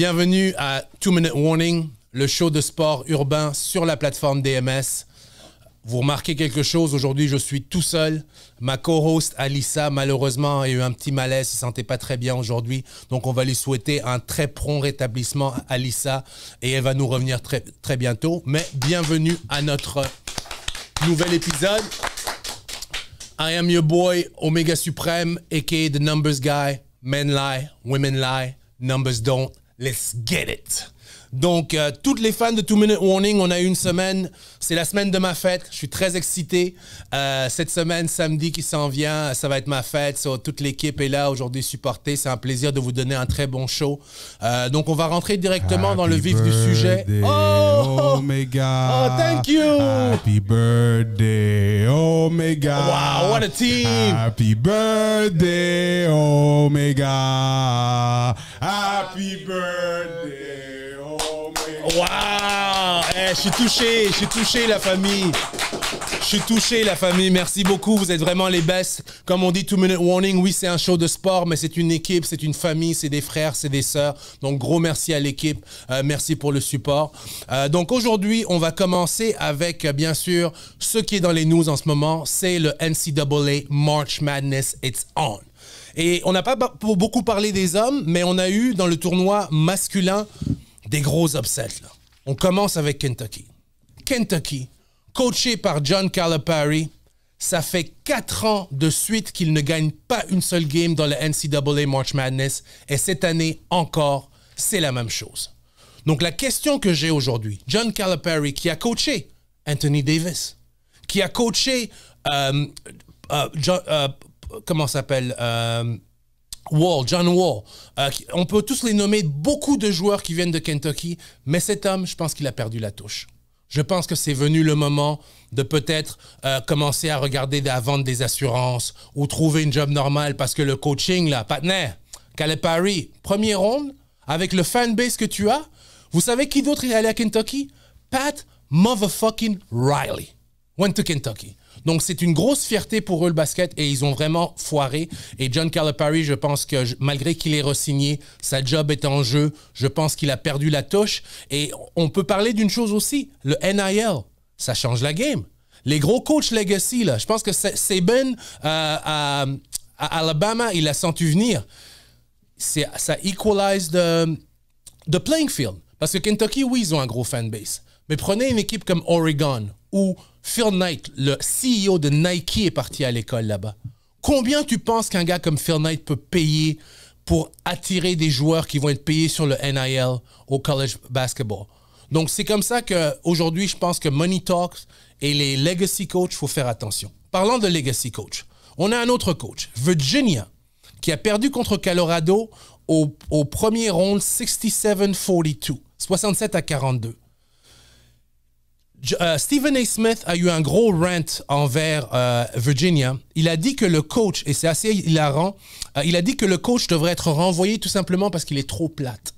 Bienvenue à Two Minute Warning, le show de sport urbain sur la plateforme DMS. Vous remarquez quelque chose, aujourd'hui je suis tout seul. Ma co-host Alyssa, malheureusement, a eu un petit malaise, elle ne se sentait pas très bien aujourd'hui. Donc on va lui souhaiter un très prompt rétablissement à Alyssa et elle va nous revenir très, très bientôt. Mais bienvenue à notre nouvel épisode. I am your boy, Omega Supreme, a.k.a. The Numbers Guy. Men lie, women lie, numbers don't. Let's get it. Donc, toutes les fans de Two Minute Warning, on a eu une semaine. C'est la semaine de ma fête. Je suis très excité. Cette semaine, samedi qui s'en vient, ça va être ma fête. So, toute l'équipe est là aujourd'hui supportée. C'est un plaisir de vous donner un très bon show. Donc, on va rentrer directement dans le vif du sujet. Oh! Omega! Oh, thank you! Happy birthday, Omega! Wow, what a team! Happy birthday, Omega! Happy birthday! Wow! Hey, je suis touché la famille. Je suis touché la famille, merci beaucoup, vous êtes vraiment les best. Comme on dit, Two Minute Warning, oui c'est un show de sport, mais c'est une équipe, c'est une famille, c'est des frères, c'est des sœurs. Donc gros merci à l'équipe, merci pour le support. Donc aujourd'hui, on va commencer avec bien sûr ce qui est dans les news en ce moment, c'est le NCAA March Madness, it's on. Et on n'a pas beaucoup parlé des hommes, mais on a eu dans le tournoi masculin des gros upsets, là. On commence avec Kentucky. Kentucky, coaché par John Calipari, ça fait 4 ans de suite qu'il ne gagne pas une seule game dans le NCAA March Madness. Et cette année encore, c'est la même chose. Donc la question que j'ai aujourd'hui, John Calipari qui a coaché Anthony Davis, qui a coaché, comment s'appelle Wall, John Wall. On peut tous les nommer beaucoup de joueurs qui viennent de Kentucky, mais cet homme, je pense qu'il a perdu la touche. Je pense que c'est venu le moment de peut-être commencer à regarder à vendre des assurances ou trouver une job normale parce que le coaching, là, partner, Calipari, premier round, avec le fanbase que tu as, vous savez qui d'autre est allé à Kentucky? Pat motherfucking Riley went to Kentucky. Donc, c'est une grosse fierté pour eux, le basket, et ils ont vraiment foiré. Et John Calipari, je pense que malgré qu'il ait re-signé, sa job est en jeu. Je pense qu'il a perdu la touche. Et on peut parler d'une chose aussi, le NIL, ça change la game. Les gros coachs legacy, là, je pense que Saban à Alabama, il l'a senti venir. Ça equalise the playing field. Parce que Kentucky, oui, ils ont un gros fanbase. Mais prenez une équipe comme Oregon ou Phil Knight, le CEO de Nike, est parti à l'école là-bas. Combien tu penses qu'un gars comme Phil Knight peut payer pour attirer des joueurs qui vont être payés sur le NIL au college basketball? Donc, c'est comme ça qu'aujourd'hui, je pense que Money Talks et les legacy coachs, il faut faire attention. Parlant de legacy coach, on a un autre coach, Virginia, qui a perdu contre Colorado au premier round 67-42, 67 à 42. Stephen A. Smith a eu un gros rant envers Virginia. Il a dit que le coach, et c'est assez hilarant, il a dit que le coach devrait être renvoyé tout simplement parce qu'il est trop plate.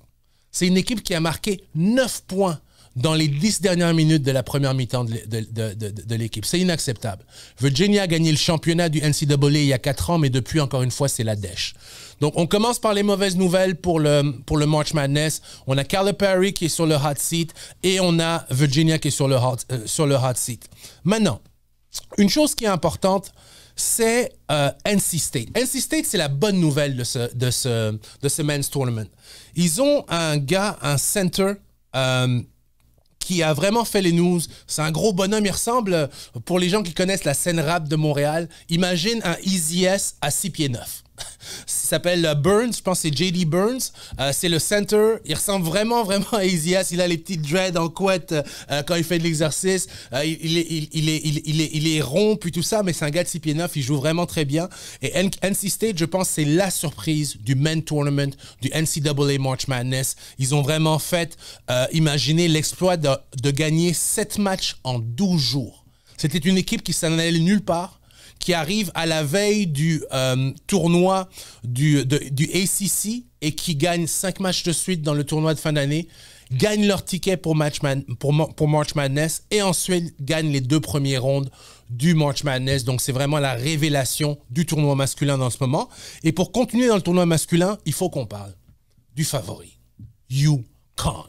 C'est une équipe qui a marqué 9 points dans les 10 dernières minutes de la première mi-temps de l'équipe. C'est inacceptable. Virginia a gagné le championnat du NCAA il y a 4 ans, mais depuis, encore une fois, c'est la dèche. Donc, on commence par les mauvaises nouvelles pour le March Madness. On a Calipari qui est sur le hot seat et on a Virginia qui est sur le hot seat. Maintenant, une chose qui est importante, c'est NC State. NC State, c'est la bonne nouvelle de ce men's tournament. Ils ont un gars, un center qui a vraiment fait les news. C'est un gros bonhomme. Il ressemble, pour les gens qui connaissent la scène rap de Montréal, imagine un Easy S à 6 pieds 9. Il s'appelle Burns, je pense que c'est J.D. Burns. C'est le center. Il ressemble vraiment, vraiment à Easy S. Il a les petites dreads en couette quand il fait de l'exercice. Il est rond, puis tout ça, mais c'est un gars de 6 pieds 9. Il joue vraiment très bien. Et NC State, je pense, c'est la surprise du Men's Tournament, du NCAA March Madness. Ils ont vraiment fait, imaginer l'exploit de gagner 7 matchs en 12 jours. C'était une équipe qui s'en allait nulle part, qui arrive à la veille du tournoi du ACC et qui gagne 5 matchs de suite dans le tournoi de fin d'année, gagne leur ticket pour March Madness et ensuite gagne les 2 premiers rounds du March Madness. Donc, c'est vraiment la révélation du tournoi masculin dans ce moment. Et pour continuer dans le tournoi masculin, il faut qu'on parle du favori, UConn.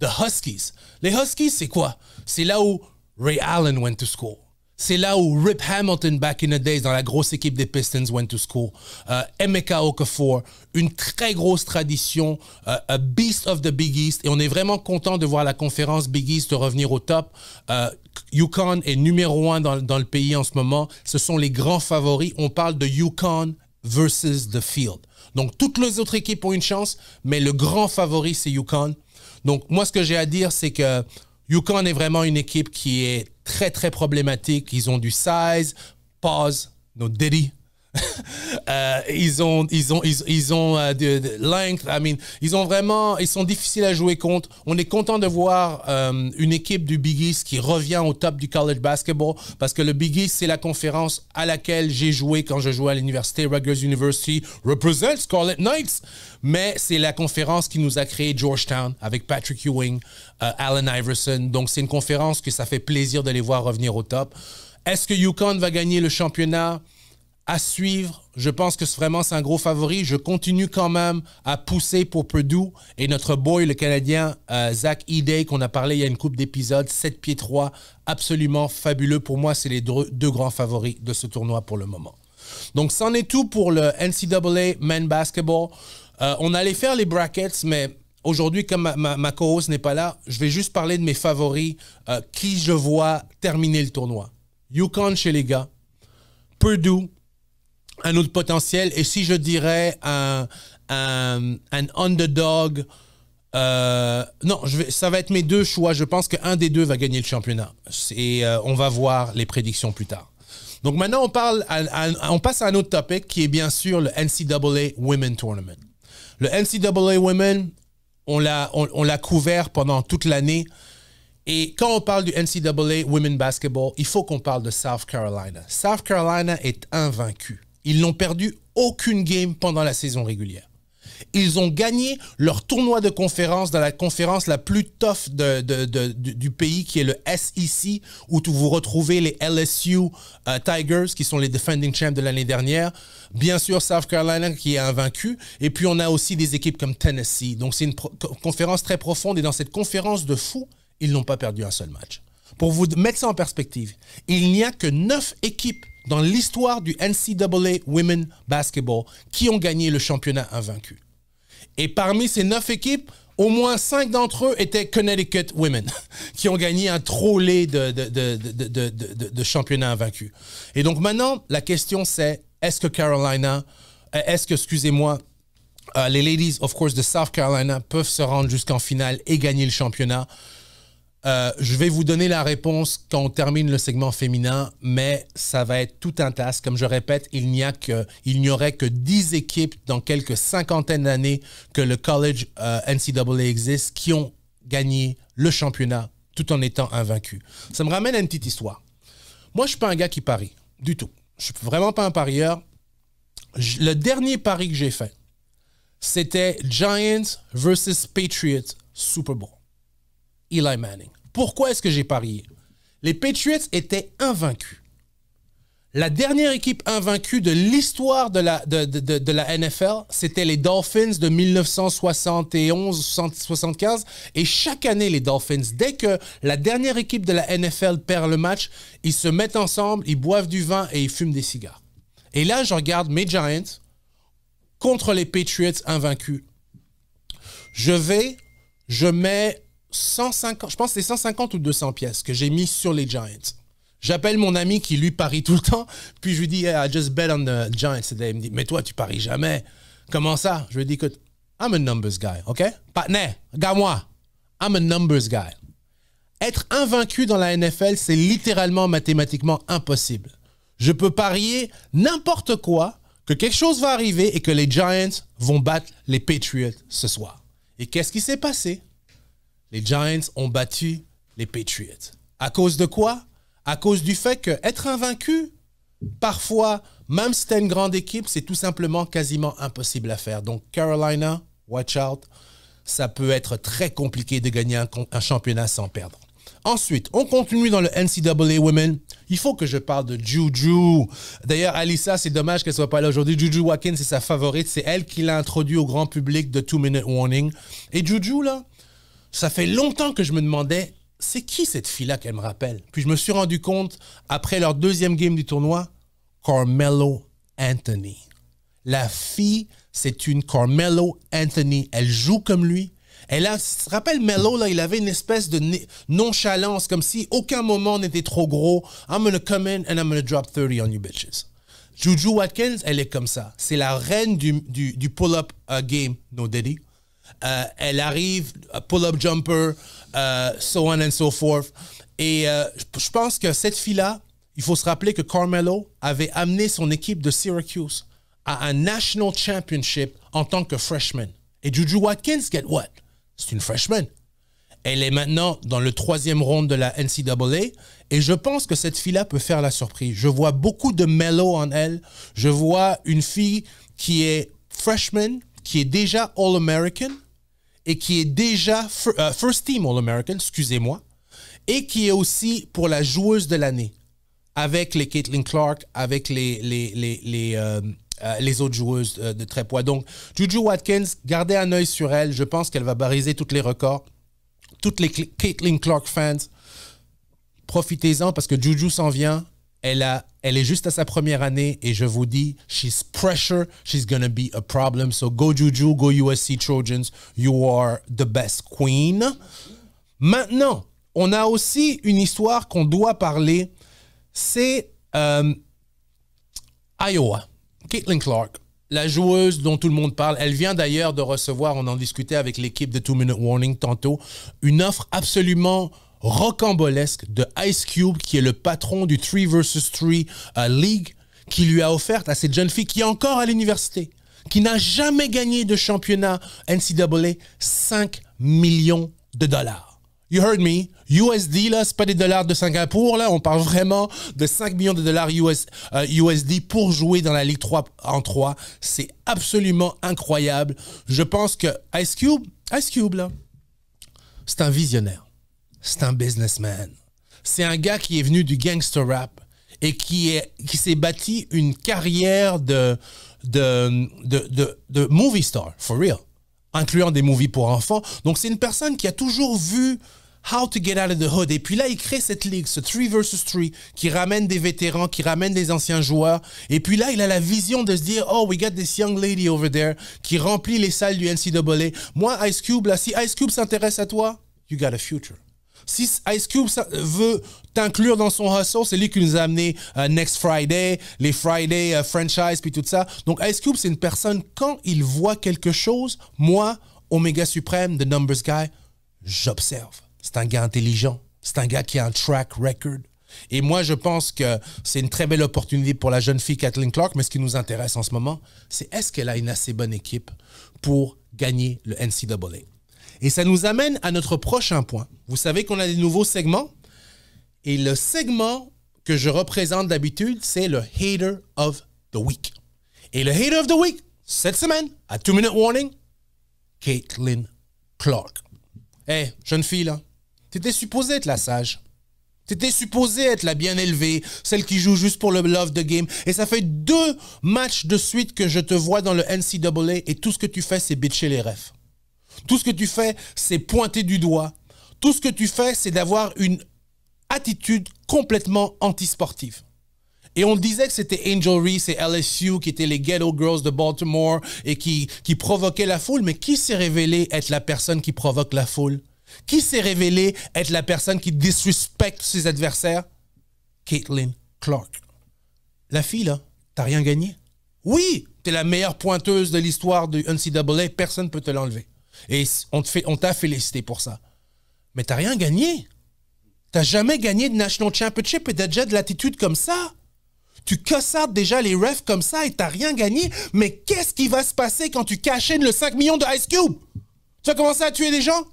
The Huskies. Les Huskies, c'est quoi? C'est là où Ray Allen went to school. C'est là où Rip Hamilton, back in the days, dans la grosse équipe des Pistons, went to school. Emeka Okafor, une très grosse tradition, a beast of the Big East. Et on est vraiment content de voir la conférence Big East revenir au top. UConn est numéro 1 dans le pays en ce moment. Ce sont les grands favoris. On parle de UConn versus the field. Donc, toutes les autres équipes ont une chance, mais le grand favori, c'est UConn. Donc, moi, ce que j'ai à dire, c'est que UConn est vraiment une équipe qui est très, très problématique. Ils ont du size, pause, no Diddy. Ils ont de length. I mean, ils ont vraiment, ils sont difficiles à jouer contre. On est content de voir une équipe du Big East qui revient au top du college basketball, parce que le Big East, c'est la conférence à laquelle j'ai joué quand je jouais à l'université, Rutgers University, represent Scarlet Knights. Mais c'est la conférence qui nous a créé Georgetown avec Patrick Ewing, Allen Iverson. Donc c'est une conférence que ça fait plaisir de les voir revenir au top. Est-ce que UConn va gagner le championnat? À suivre, je pense que vraiment c'est un gros favori. Je continue quand même à pousser pour Purdue et notre boy, le Canadien, Zach Edey, qu'on a parlé il y a une couple d'épisodes, 7 pieds 3, absolument fabuleux. Pour moi, c'est les deux grands favoris de ce tournoi pour le moment. Donc, c'en est tout pour le NCAA Men Basketball. On allait faire les brackets, mais aujourd'hui, comme ma co-host n'est pas là, je vais juste parler de mes favoris, qui je vois terminer le tournoi. UConn chez les gars, Purdue, un autre potentiel, et si je dirais un underdog, non, ça va être mes deux choix. Je pense qu'un des deux va gagner le championnat. Et on va voir les prédictions plus tard. Donc maintenant, on passe à un autre topic qui est bien sûr le NCAA Women's Tournament. Le NCAA Women, on l'a couvert pendant toute l'année. Et quand on parle du NCAA Women's Basketball, il faut qu'on parle de South Carolina. South Carolina est invaincue. Ils n'ont perdu aucune game pendant la saison régulière. Ils ont gagné leur tournoi de conférence dans la conférence la plus tough du pays, qui est le SEC, où vous retrouvez les LSU Tigers, qui sont les defending champs de l'année dernière. Bien sûr, South Carolina qui est invaincu. Et puis, on a aussi des équipes comme Tennessee. Donc, c'est une conférence très profonde. Et dans cette conférence de fous, ils n'ont pas perdu un seul match. Pour vous mettre ça en perspective, il n'y a que 9 équipes dans l'histoire du NCAA Women's Basketball qui ont gagné le championnat invaincu. Et parmi ces 9 équipes, au moins 5 d'entre eux étaient Connecticut Women, qui ont gagné un trolley de championnat invaincu. Et donc maintenant, la question c'est, les ladies, of course, de South Carolina peuvent se rendre jusqu'en finale et gagner le championnat? Je vais vous donner la réponse quand on termine le segment féminin, mais ça va être tout un tas. Comme je répète, il n'y aurait que 10 équipes dans quelques cinquantaines d'années que le college NCAA existe qui ont gagné le championnat tout en étant invaincus. Ça me ramène à une petite histoire. Moi, je ne suis pas un gars qui parie, du tout. Je ne suis vraiment pas un parieur. Le dernier pari que j'ai fait, c'était Giants versus Patriots Super Bowl. Eli Manning. Pourquoi est-ce que j'ai parié? Les Patriots étaient invaincus. La dernière équipe invaincue de l'histoire de la NFL, c'était les Dolphins de 1971-75. Et chaque année, les Dolphins, dès que la dernière équipe de la NFL perd le match, ils se mettent ensemble, ils boivent du vin et ils fument des cigares. Et là, je regarde mes Giants contre les Patriots invaincus. Je mets 150, je pense que c'est 150 ou 200 pièces que j'ai mis sur les Giants. J'appelle mon ami qui lui parie tout le temps, puis je lui dis, hey, I just bet on the Giants. Et il me dit, mais toi, tu paries jamais. Comment ça? Je lui dis, écoute, I'm a numbers guy, OK? Partner, gars-moi, I'm a numbers guy. Être invaincu dans la NFL, c'est littéralement mathématiquement impossible. Je peux parier n'importe quoi que quelque chose va arriver et que les Giants vont battre les Patriots ce soir. Et qu'est-ce qui s'est passé? Les Giants ont battu les Patriots. À cause de quoi? À cause du fait qu'être invaincu, parfois, même si tu as une grande équipe, c'est tout simplement quasiment impossible à faire. Donc, Carolina, watch out. Ça peut être très compliqué de gagner un championnat sans perdre. Ensuite, on continue dans le NCAA Women. Il faut que je parle de Juju. D'ailleurs, Alyssa, c'est dommage qu'elle ne soit pas là aujourd'hui. Juju Watkins, c'est sa favorite. C'est elle qui l'a introduit au grand public de Two Minute Warning. Et Juju, là, ça fait longtemps que je me demandais, c'est qui cette fille-là qu'elle me rappelle? Puis je me suis rendu compte, après leur deuxième game du tournoi, Carmelo Anthony. La fille, c'est une Carmelo Anthony. Elle joue comme lui. Elle a, tu te rappelles, Melo, là, il avait une espèce de nonchalance, comme si aucun moment n'était trop gros. I'm going to come in and I'm going to drop 30 on you bitches. Juju Watkins, elle est comme ça. C'est la reine du pull-up game, no Diddy. Elle arrive, pull-up jumper, so on and so forth. Et je pense que cette fille-là, il faut se rappeler que Carmelo avait amené son équipe de Syracuse à un national championship en tant que freshman. Et Juju Watkins, get what? C'est une freshman. Elle est maintenant dans le 3e round de la NCAA et je pense que cette fille-là peut faire la surprise. Je vois beaucoup de Melo en elle. Je vois une fille qui est freshman, qui est déjà All-American et qui est déjà First Team All-American, excusez-moi, et qui est aussi pour la joueuse de l'année avec les Caitlin Clark, avec les autres joueuses de très poids. Donc, Juju Watkins, gardez un œil sur elle. Je pense qu'elle va bariser tous les records. Toutes les Caitlin Clark fans, profitez-en parce que Juju s'en vient. Elle est juste à sa première année et je vous dis, she's pressure, she's gonna be a problem. So go Juju, go USC Trojans, you are the best queen. Maintenant, on a aussi une histoire qu'on doit parler. C'est Iowa. Caitlin Clark, la joueuse dont tout le monde parle, elle vient d'ailleurs de recevoir, on en discutait avec l'équipe de Two Minute Warning tantôt, une offre absolument rocambolesque de Ice Cube, qui est le patron du 3 vs 3 League, qui lui a offerte à cette jeune fille qui est encore à l'université, qui n'a jamais gagné de championnat NCAA, 5 millions de dollars. You heard me. USD, là, c'est pas des dollars de Singapour, là. On parle vraiment de 5 millions de dollars USD pour jouer dans la Ligue 3 en 3. C'est absolument incroyable. Je pense que Ice Cube, là, c'est un visionnaire. C'est un businessman. C'est un gars qui est venu du gangster rap et qui s'est bâti une carrière de movie star, for real, incluant des movies pour enfants. Donc, c'est une personne qui a toujours vu How to Get Out of the Hood. Et puis là, il crée cette ligue, ce 3 vs 3, qui ramène des vétérans, qui ramène des anciens joueurs. Et puis là, il a la vision de se dire, oh, we got this young lady over there, qui remplit les salles du NCAA. Moi, Ice Cube, là, si Ice Cube s'intéresse à toi, you got a future. Si Ice Cube veut t'inclure dans son hustle, c'est lui qui nous a amené Next Friday, les Friday franchise, puis tout ça. Donc Ice Cube, c'est une personne, quand il voit quelque chose, moi, Omega Supreme, The Numbers Guy, j'observe. C'est un gars intelligent. C'est un gars qui a un track record. Et moi, je pense que c'est une très belle opportunité pour la jeune fille Caitlin Clark, mais ce qui nous intéresse en ce moment, c'est est-ce qu'elle a une assez bonne équipe pour gagner le NCAA? Et ça nous amène à notre prochain point. Vous savez qu'on a des nouveaux segments. Et le segment que je représente d'habitude, c'est le Hater of the Week. Et le Hater of the Week, cette semaine, à 2 Minute Warning, Caitlin Clark. Hey, jeune fille, là, t'étais supposée être la sage. T'étais supposée être la bien élevée, celle qui joue juste pour le love the game. Et ça fait 2 matchs de suite que je te vois dans le NCAA et tout ce que tu fais, c'est bitcher les refs. Tout ce que tu fais, c'est pointer du doigt. Tout ce que tu fais, c'est d'avoir une attitude complètement antisportive. Et on disait que c'était Angel Reese et LSU qui étaient les ghetto girls de Baltimore et qui provoquaient la foule. Mais qui s'est révélé être la personne qui provoque la foule? Qui s'est révélé être la personne qui disrespecte ses adversaires? Caitlin Clark. La fille, là, t'as rien gagné? Oui, t'es la meilleure pointeuse de l'histoire du NCAA. Personne ne peut te l'enlever. Et on t'a félicité pour ça. Mais t'as rien gagné. T'as jamais gagné de National Championship et t'as déjà de l'attitude comme ça. Tu cassardes déjà les refs comme ça et t'as rien gagné. Mais qu'est-ce qui va se passer quand tu cachines le 5 millions de Ice Cube? Tu vas commencer à tuer des gens?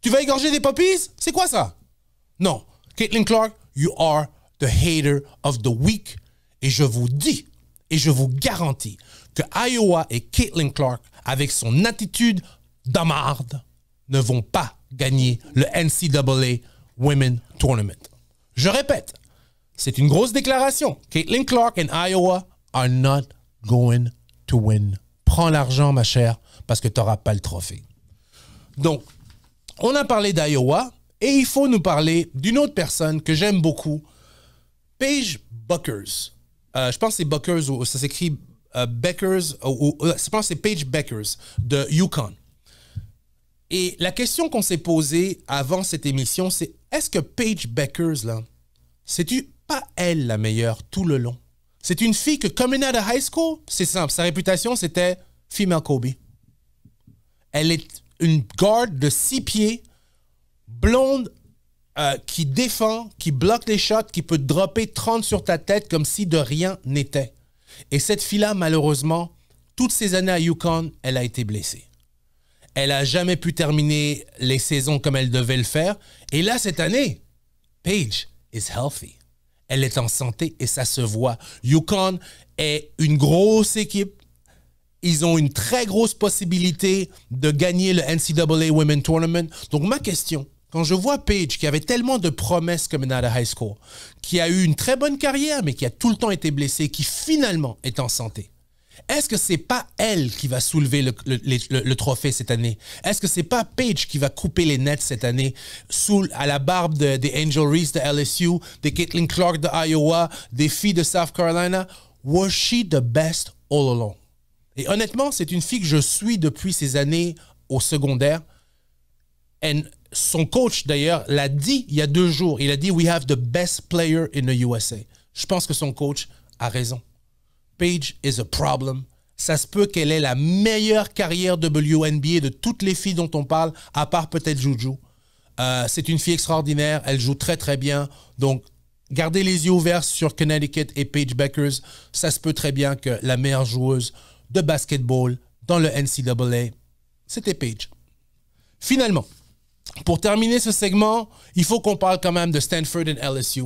Tu vas égorger des puppies? C'est quoi ça? Non. Caitlin Clark, you are the hater of the week. Et je vous dis, et je vous garantis, que Iowa et Caitlin Clark, avec son attitude damarde, ne vont pas gagner le NCAA Women tournament. Je répète, c'est une grosse déclaration. Caitlin Clark and Iowa are not going to win. Prends l'argent, ma chère, parce que tu n'auras pas le trophée. Donc, on a parlé d'Iowa et il faut nous parler d'une autre personne que j'aime beaucoup, Paige Bueckers. Je pense que c'est Bueckers, ou ça s'écrit Beckers, ou je pense que c'est Paige Bueckers de UConn. Et la question qu'on s'est posée avant cette émission, c'est est-ce que Paige Bueckers, là, c'est-tu pas elle la meilleure tout le long? C'est une fille que, coming out of high school, c'est simple, sa réputation, c'était female Kobe. Elle est une garde de 6 pieds, blonde, qui défend, qui bloque les shots, qui peut dropper 30 sur ta tête comme si de rien n'était. Et cette fille-là, malheureusement, toutes ces années à UConn, elle a été blessée. Elle n'a jamais pu terminer les saisons comme elle devait le faire. Et là, cette année, Paige is healthy. Elle est en santé et ça se voit. UConn est une grosse équipe. Ils ont une très grosse possibilité de gagner le NCAA Women's Tournament. Donc, ma question... Quand je vois Paige, qui avait tellement de promesses comme dans la high school, qui a eu une très bonne carrière, mais qui a tout le temps été blessée, qui finalement est en santé, est-ce que c'est pas elle qui va soulever le trophée cette année? Est-ce que c'est pas Paige qui va couper les nets cette année à la barbe des Angel Reese de LSU, des Caitlin Clark de Iowa, des filles de South Carolina? Was she the best all along? Et honnêtement, c'est une fille que je suis depuis ces années au secondaire. And son coach, d'ailleurs, l'a dit il y a 2 jours. Il a dit « We have the best player in the USA ». Je pense que son coach a raison. Paige is a problem. Ça se peut qu'elle ait la meilleure carrière WNBA de toutes les filles dont on parle, à part peut-être Juju. C'est une fille extraordinaire. Elle joue très, très bien. Donc, gardez les yeux ouverts sur Connecticut et Paige Bueckers. Ça se peut très bien que la meilleure joueuse de basketball dans le NCAA, c'était Paige. Finalement, pour terminer ce segment, il faut qu'on parle quand même de Stanford et LSU.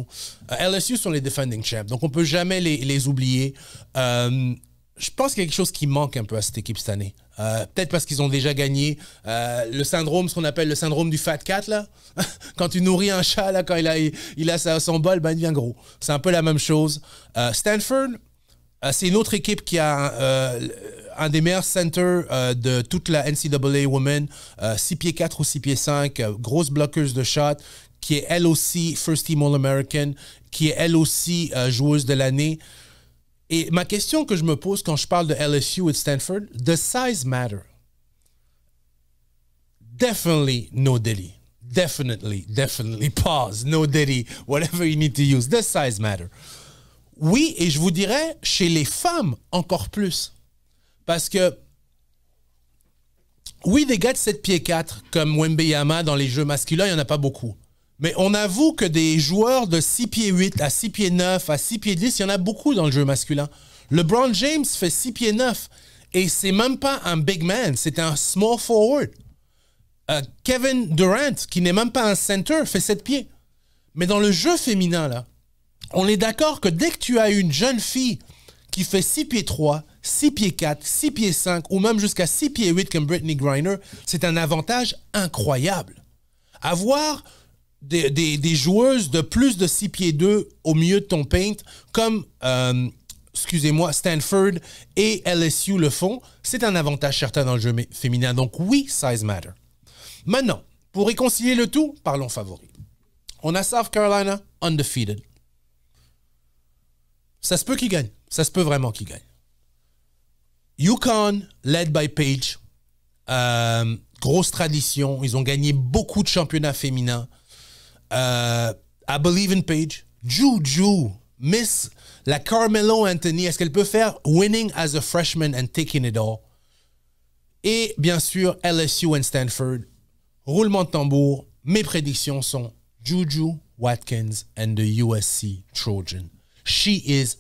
LSU sont les defending champs, donc on ne peut jamais les oublier. Je pense qu'il y a quelque chose qui manque un peu à cette équipe cette année. Peut-être parce qu'ils ont déjà gagné le syndrome, ce qu'on appelle le syndrome du Fat Cat. Là. Quand tu nourris un chat, là, quand il a son bol, ben, il devient gros. C'est un peu la même chose. Stanford, c'est une autre équipe qui a... un des meilleurs centers de toute la NCAA Women, 6 pieds 4 ou 6 pieds 5, grosse bloqueuse de shot, qui est elle aussi First Team All-American, qui est elle aussi joueuse de l'année. Et ma question que je me pose quand je parle de LSU et de Stanford, does size matter? Definitely no Diddy. Definitely pause, no Diddy, whatever you need to use. Does size matter? Oui, et je vous dirais, chez les femmes, encore plus. Parce que, oui, des gars de 7 pieds 4, comme Wembanyama dans les jeux masculins, il n'y en a pas beaucoup. Mais on avoue que des joueurs de 6 pieds 8 à 6 pieds 9 à 6 pieds 10, il y en a beaucoup dans le jeu masculin. LeBron James fait 6 pieds 9 et c'est même pas un big man, c'est un small forward. Kevin Durant, qui n'est même pas un center, fait 7 pieds. Mais dans le jeu féminin, là, on est d'accord que dès que tu as une jeune fille qui fait 6 pieds 3, 6 pieds 4, 6 pieds 5 ou même jusqu'à 6 pieds 8 comme Brittany Griner, c'est un avantage incroyable. Avoir des joueuses de plus de 6 pieds 2 au milieu de ton paint, comme, excusez-moi, Stanford et LSU le font, c'est un avantage certain dans le jeu féminin. Donc oui, size matter. Maintenant, pour réconcilier le tout, parlons favoris. On a South Carolina, undefeated. Ça se peut qu'ils gagnent. Ça se peut vraiment qu'ils gagnent. UConn, led by Paige, grosse tradition. Ils ont gagné beaucoup de championnats féminins. I believe in Paige. Juju, Miss la Carmelo Anthony, est-ce qu'elle peut faire winning as a freshman and taking it all? Et bien sûr, LSU and Stanford. Roulement de tambour, mes prédictions sont Juju Watkins and the USC Trojans. She is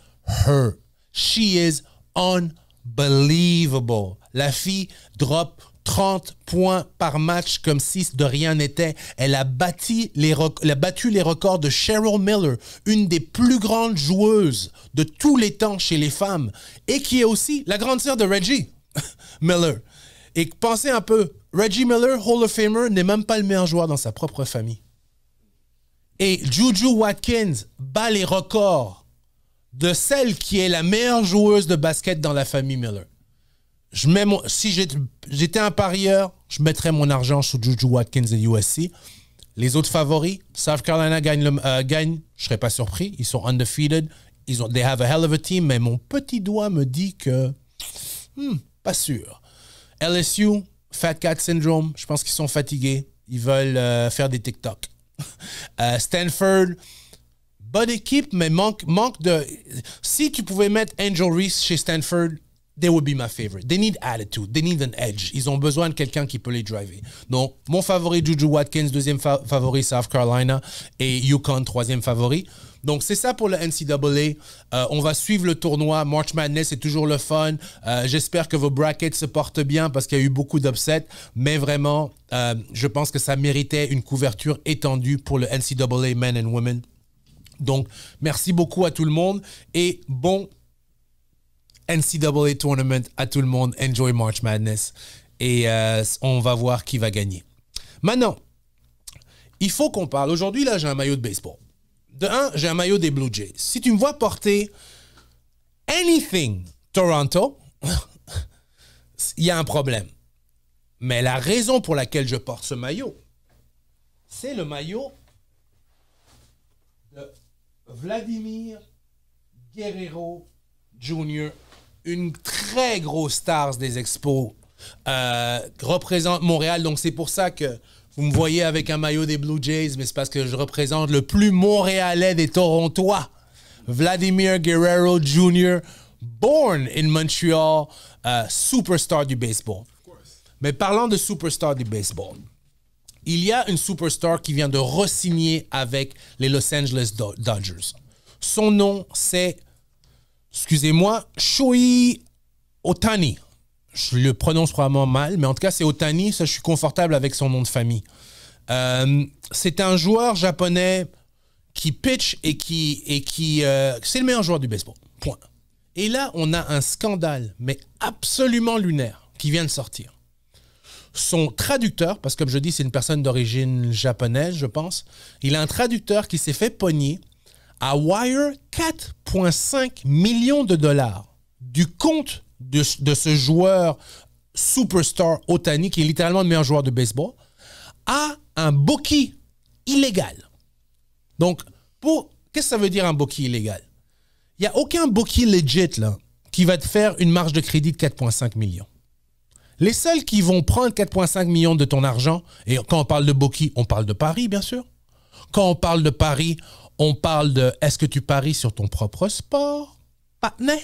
her. She is on Believable. La fille drop 30 points par match comme si de rien n'était. Elle a battu les records de Cheryl Miller, une des plus grandes joueuses de tous les temps chez les femmes et qui est aussi la grande sœur de Reggie Miller. Et pensez un peu, Reggie Miller, Hall of Famer, n'est même pas le meilleur joueur dans sa propre famille. Et Juju Watkins bat les records de celle qui est la meilleure joueuse de basket dans la famille Miller. Je mets mon, si j'étais un parieur, je mettrais mon argent sur Juju Watkins et USC. Les autres favoris, South Carolina gagne, je ne serais pas surpris. Ils sont undefeated. Ils ont, they have a hell of a team, mais mon petit doigt me dit que... pas sûr. LSU, Fat Cat Syndrome, je pense qu'ils sont fatigués. Ils veulent faire des TikTok. Stanford, bonne équipe, mais manque de... Si tu pouvais mettre Angel Reese chez Stanford, they would be my favorite. They need attitude. They need an edge. Ils ont besoin de quelqu'un qui peut les driver. Donc, mon favori, Juju Watkins. Deuxième favori, South Carolina. Et UConn, troisième favori. Donc, c'est ça pour le NCAA. On va suivre le tournoi. March Madness, c'est toujours le fun. J'espère que vos brackets se portent bien parce qu'il y a eu beaucoup d'upsets. Mais vraiment, je pense que ça méritait une couverture étendue pour le NCAA Men and Women. Donc, merci beaucoup à tout le monde. Et bon NCAA Tournament à tout le monde. Enjoy March Madness. Et on va voir qui va gagner. Maintenant, il faut qu'on parle. Aujourd'hui, là, j'ai un maillot de baseball. De un, j'ai un maillot des Blue Jays. Si tu me vois porter anything Toronto, il y a un problème. Mais la raison pour laquelle je porte ce maillot, c'est le maillot de Vladimir Guerrero Jr., une très grosse star des Expos, représente Montréal. Donc, c'est pour ça que vous me voyez avec un maillot des Blue Jays, mais c'est parce que je représente le plus Montréalais des Torontois, Vladimir Guerrero Jr., born in Montreal, superstar du baseball. Mais parlant de superstar du baseball, il y a une superstar qui vient de re-signer avec les Los Angeles Dodgers. Son nom, c'est... excusez-moi, Shohei Ohtani. Je le prononce probablement mal, mais en tout cas, c'est Ohtani. Ça, je suis confortable avec son nom de famille. C'est un joueur japonais qui pitch et qui c'est le meilleur joueur du baseball. Point. Et là, on a un scandale, mais absolument lunaire, qui vient de sortir. Son traducteur, parce que comme je dis, c'est une personne d'origine japonaise, je pense. Il a un traducteur qui s'est fait pogner à wire 4,5 millions de dollars du compte de ce joueur superstar Ohtani, qui est littéralement le meilleur joueur de baseball, à un bookie illégal. Donc, qu'est-ce que ça veut dire un bookie illégal? Il n'y a aucun bookie legit là, qui va te faire une marge de crédit de 4,5 millions. Les seuls qui vont prendre 4,5 millions de ton argent, et quand on parle de bookie, on parle de paris, bien sûr. Quand on parle de paris, on parle de « Est-ce que tu paries sur ton propre sport, partner? »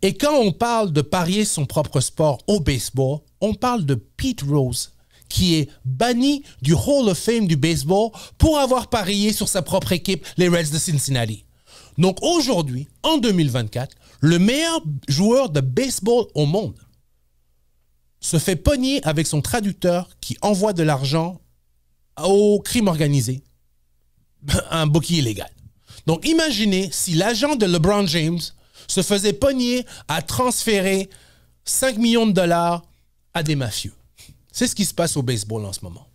Et quand on parle de parier son propre sport au baseball, on parle de Pete Rose, qui est banni du Hall of Fame du baseball pour avoir parié sur sa propre équipe, les Reds de Cincinnati. Donc aujourd'hui, en 2024, le meilleur joueur de baseball au monde se fait pogner avec son traducteur qui envoie de l'argent au crime organisé. Un bookie illégal. Donc, imaginez si l'agent de LeBron James se faisait pogner à transférer 5 millions de dollars à des mafieux. C'est ce qui se passe au baseball en ce moment.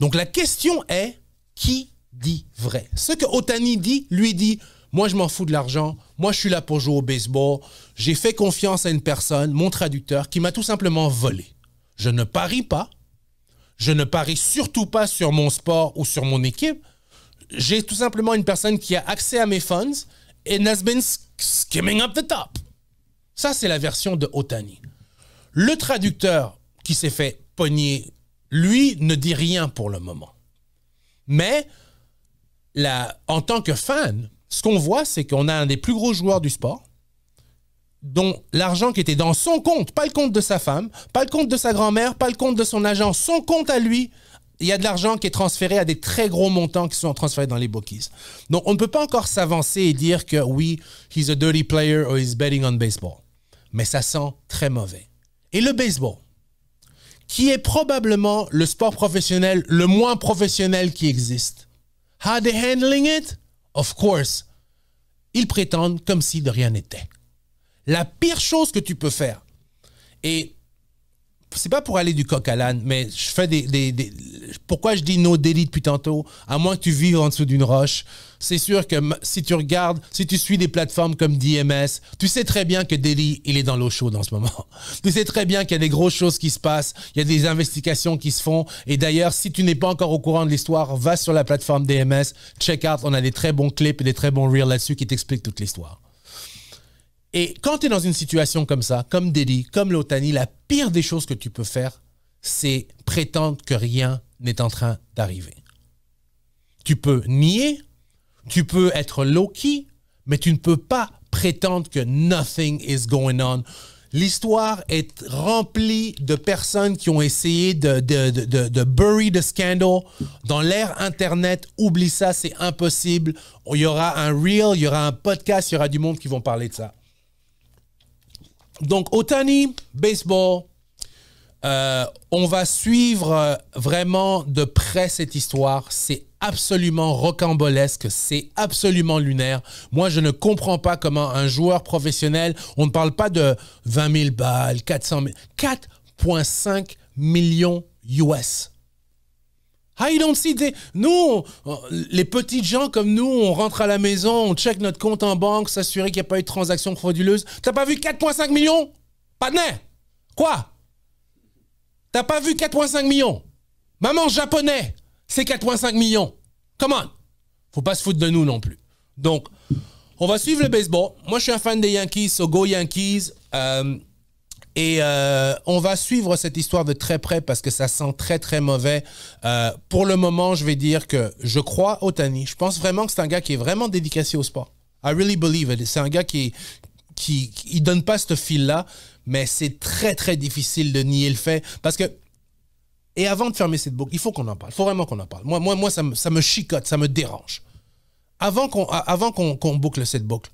Donc, la question est, qui dit vrai? Ce que Ohtani dit, lui dit, moi, je m'en fous de l'argent. Moi, je suis là pour jouer au baseball. J'ai fait confiance à une personne, mon traducteur, qui m'a tout simplement volé. Je ne parie pas. Je ne parie surtout pas sur mon sport ou sur mon équipe. J'ai tout simplement une personne qui a accès à mes funds et has been skimming up the top. Ça, c'est la version de Ohtani. Le traducteur qui s'est fait pogner, lui, ne dit rien pour le moment. Mais en tant que fan, ce qu'on voit, c'est qu'on a un des plus gros joueurs du sport dont l'argent qui était dans son compte, pas le compte de sa femme, pas le compte de sa grand-mère, pas le compte de son agent, son compte à lui. Il y a de l'argent qui est transféré à des très gros montants qui sont transférés dans les bookies. Donc, on ne peut pas encore s'avancer et dire que oui, he's a dirty player or he's betting on baseball. Mais ça sent très mauvais. Et le baseball, qui est probablement le sport professionnel le moins professionnel qui existe. How they handling it? Of course. Ils prétendent comme si de rien n'était. La pire chose que tu peux faire, et c'est pas pour aller du coq à l'âne, mais je fais des... Pourquoi je dis no daily depuis tantôt? À moins que tu vives en dessous d'une roche, c'est sûr que si tu regardes, si tu suis des plateformes comme DMS, tu sais très bien que Delhi, il est dans l'eau chaude en ce moment. Tu sais très bien qu'il y a des grosses choses qui se passent, il y a des investigations qui se font. Et d'ailleurs, si tu n'es pas encore au courant de l'histoire, va sur la plateforme DMS, check out, on a des très bons clips et des très bons reels là-dessus qui t'expliquent toute l'histoire. Et quand tu es dans une situation comme ça, comme Delhi, comme l'Ohtani, la pire des choses que tu peux faire, c'est prétendre que rien n'est en train d'arriver. Tu peux nier, tu peux être low-key, mais tu ne peux pas prétendre que nothing is going on. L'histoire est remplie de personnes qui ont essayé de bury the scandal. Dans l'ère Internet, oublie ça, c'est impossible. Il y aura un reel, il y aura un podcast, il y aura du monde qui vont parler de ça. Donc, Ohtani, baseball, on va suivre vraiment de près cette histoire. C'est absolument rocambolesque, c'est absolument lunaire. Moi, je ne comprends pas comment un joueur professionnel, on ne parle pas de 20 000 balles, 400 000, 4,5 millions US. Ah, ils don't see des... Nous, les petits gens comme nous, on rentre à la maison, on check notre compte en banque, s'assurer qu'il n'y a pas eu de transaction frauduleuse. T'as pas vu 4,5 millions? Pas de nez. Quoi? T'as pas vu 4,5 millions? Maman, japonais! C'est 4,5 millions. Come on. Faut pas se foutre de nous non plus. Donc, on va suivre le baseball. Moi, je suis un fan des Yankees, so go Yankees. On va suivre cette histoire de très près parce que ça sent très, très mauvais. Pour le moment, je vais dire que je crois Ohtani. Je pense vraiment que c'est un gars qui est vraiment dédicacé au sport. I really believe it. C'est un gars qui donne pas ce fil-là, mais c'est très, très difficile de nier le fait parce que... Et avant de fermer cette boucle, il faut qu'on en parle. Il faut vraiment qu'on en parle. Moi ça me chicote, ça me dérange. Avant qu'on boucle cette boucle,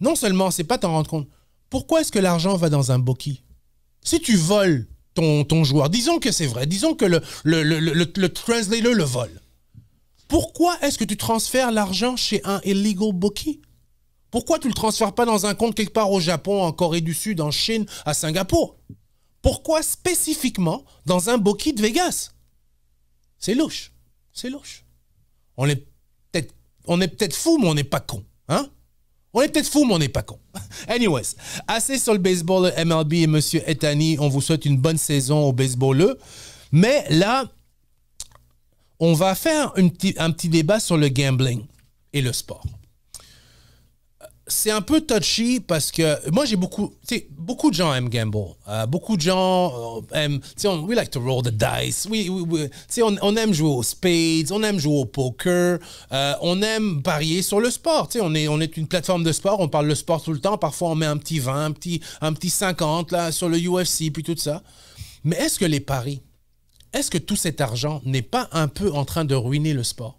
non seulement, c'est pas t'en rendre compte, pourquoi est-ce que l'argent va dans un bookie? Si tu voles ton joueur, disons que c'est vrai, disons que le translator le vole, pourquoi est-ce que tu transfères l'argent chez un illegal bookie? Pourquoi tu le transfères pas dans un compte quelque part au Japon, en Corée du Sud, en Chine, à Singapour? Pourquoi spécifiquement dans un bookie de Vegas? C'est louche. C'est louche. On est peut-être fou, mais on n'est pas con. Hein? On est peut-être fou, mais on n'est pas con. Anyways, assez sur le baseball, le MLB et M. Ohtani. On vous souhaite une bonne saison au baseball. Mais là, on va faire un petit débat sur le gambling et le sport. C'est un peu touchy parce que moi, j'ai beaucoup... Beaucoup de gens aiment gamble. Beaucoup de gens aiment... We like to roll the dice. On aime jouer aux spades. On aime jouer au poker. On aime parier sur le sport. On est une plateforme de sport. On parle de sport tout le temps. Parfois, on met un petit 20, un petit 50 là, sur le UFC, puis tout ça. Mais est-ce que les paris, est-ce que tout cet argent n'est pas un peu en train de ruiner le sport?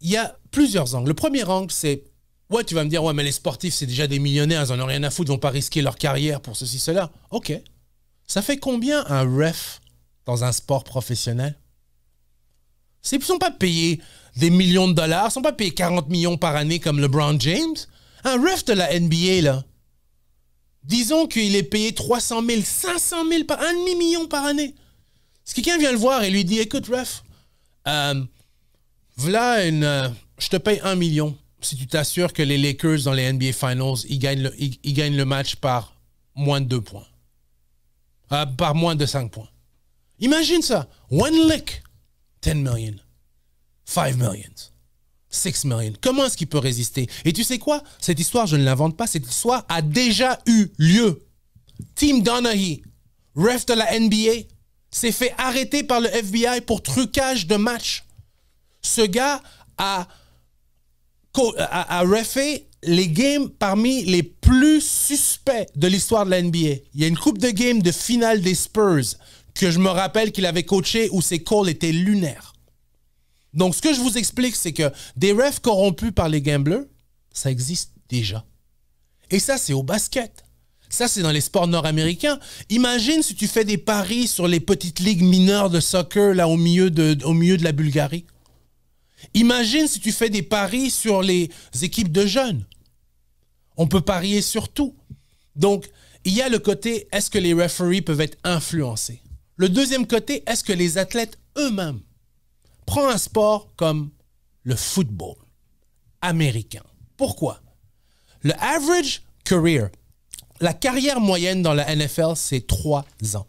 Il y a plusieurs angles. Le premier angle, c'est... Ouais, tu vas me dire, ouais, mais les sportifs, c'est déjà des millionnaires, ils n'en ont rien à foutre, ils ne vont pas risquer leur carrière pour ceci, cela. OK. Ça fait combien un ref dans un sport professionnel? Ils ne sont pas payés des millions de dollars, ils ne sont pas payés 40 millions par année comme LeBron James. Un ref de la NBA, là, disons qu'il est payé 300 000, 500 000, un demi-million par année. Si quelqu'un vient le voir et lui dit, écoute, ref, voilà je te paye 1 million si tu t'assures que les Lakers dans les NBA Finals, ils gagnent le match par moins de 2 points. Par moins de 5 points. Imagine ça. One lick. 10 million. 5 million. 6 million. Comment est-ce qu'il peut résister? Et tu sais quoi? Cette histoire, je ne l'invente pas. Cette histoire a déjà eu lieu. Tim Donaghy, ref de la NBA, s'est fait arrêter par le FBI pour trucage de match. Ce gars a refait les games parmi les plus suspects de l'histoire de la NBA. Il y a une coupe de games de finale des Spurs que je me rappelle qu'il avait coaché où ses calls étaient lunaires. Donc, ce que je vous explique, c'est que des refs corrompus par les gamblers, ça existe déjà. Et ça, c'est au basket. Ça, c'est dans les sports nord-américains. Imagine si tu fais des paris sur les petites ligues mineures de soccer là au milieu de la Bulgarie. Imagine si tu fais des paris sur les équipes de jeunes. On peut parier sur tout. Donc, Il y a le côté, est-ce que les referees peuvent être influencés? Le deuxième côté, est-ce que les athlètes eux-mêmes? Prends un sport comme le football américain. Pourquoi? Le average career, la carrière moyenne dans la NFL, c'est 3 ans.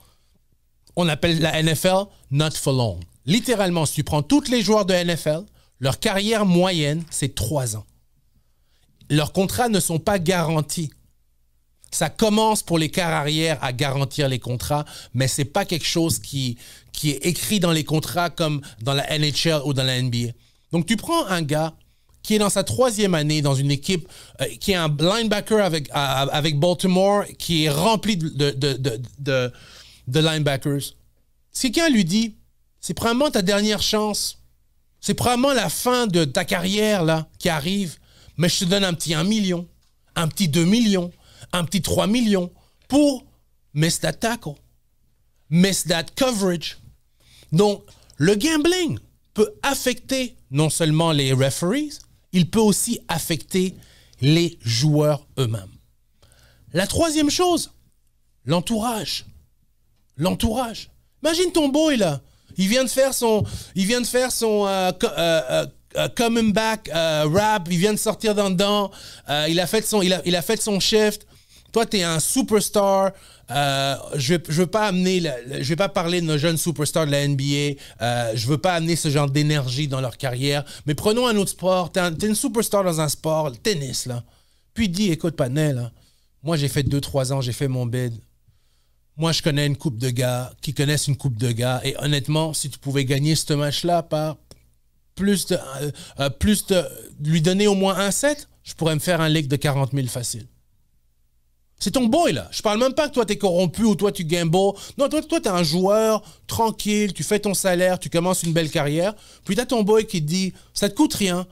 On appelle la NFL « not for long ». Littéralement, si tu prends tous les joueurs de NFL, leur carrière moyenne, c'est 3 ans. Leurs contrats ne sont pas garantis. Ça commence pour les carrières à garantir les contrats, mais ce n'est pas quelque chose qui est écrit dans les contrats comme dans la NHL ou dans la NBA. Donc, tu prends un gars qui est dans sa 3e année dans une équipe, qui est un linebacker avec Baltimore, qui est rempli de linebackers. Si quelqu'un lui dit, c'est probablement ta dernière chance, c'est probablement la fin de ta carrière là qui arrive, mais je te donne un petit 1 million, un petit 2 millions, un petit 3 millions pour miss that tackle, miss that coverage. Donc, le gambling peut affecter non seulement les referees, il peut aussi affecter les joueurs eux-mêmes. La troisième chose, l'entourage. L'entourage. Imagine ton boy, là. Il vient de faire son coming back rap. Il vient de sortir d'en dedans. Il a fait son shift. Toi, tu es un superstar. Je vais pas parler de nos jeunes superstars de la NBA. Je veux pas amener ce genre d'énergie dans leur carrière. Mais prenons un autre sport. Tu es une superstar dans un sport, le tennis, là. Puis dis, écoute, Panel, là, moi, j'ai fait 2-3 ans, j'ai fait mon bid. Moi, je connais une coupe de gars qui connaissent une coupe de gars. Et honnêtement, si tu pouvais gagner ce match-là par lui donner au moins un set, je pourrais me faire un lick de 40 000 facile. C'est ton boy, là. Je parle même pas que toi, t'es corrompu ou toi, tu gambles. Non, toi, t'es un joueur tranquille, tu fais ton salaire, tu commences une belle carrière. Puis t'as ton boy qui te dit, ça te coûte rien.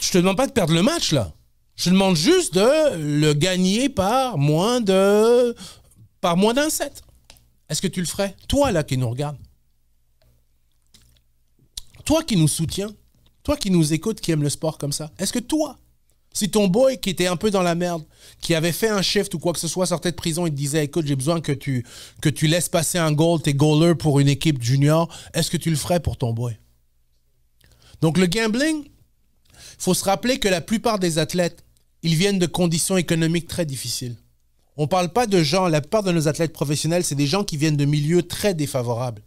Je te demande pas de perdre le match, là. Je te demande juste de le gagner par moins de... Par moins d'un set. Est-ce que tu le ferais? Toi, là, qui nous regarde. Toi qui nous soutiens. Toi qui nous écoutes, qui aime le sport comme ça. Est-ce que toi, si ton boy qui était un peu dans la merde, qui avait fait un shift ou quoi que ce soit, sortait de prison et te disait, écoute, j'ai besoin que tu laisses passer un goal, t'es goaler pour une équipe junior, est-ce que tu le ferais pour ton boy? Donc, le gambling, il faut se rappeler que la plupart des athlètes, ils viennent de conditions économiques très difficiles. On ne parle pas de gens, la plupart de nos athlètes professionnels, c'est des gens qui viennent de milieux très défavorables.